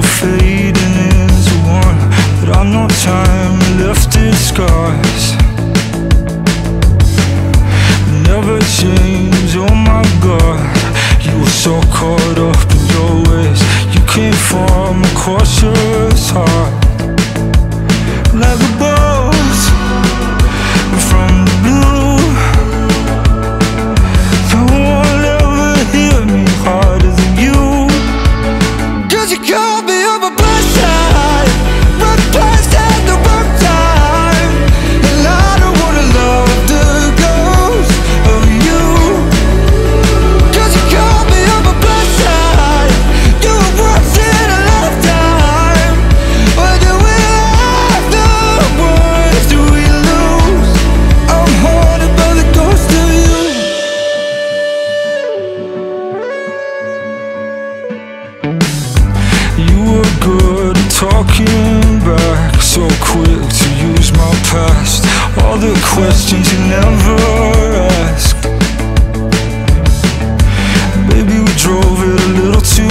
all fading is worn, but I've no time left in scars. Never change, oh my God. You were so caught up in your ways, you came from a cautious heart. Like a bolt from the blue, no one ever hit me harder than you. Cause you caught me on my blind side, right past at the wrong time. And I don't wanna love the ghost of you. Cause you caught me on my blind side, you were once in a lifetime. Why do we love the ones do we lose? I'm haunted by the ghost of you. You were good at talking back, so quick to use my past, all the questions you never asked. Maybe we drove it a little too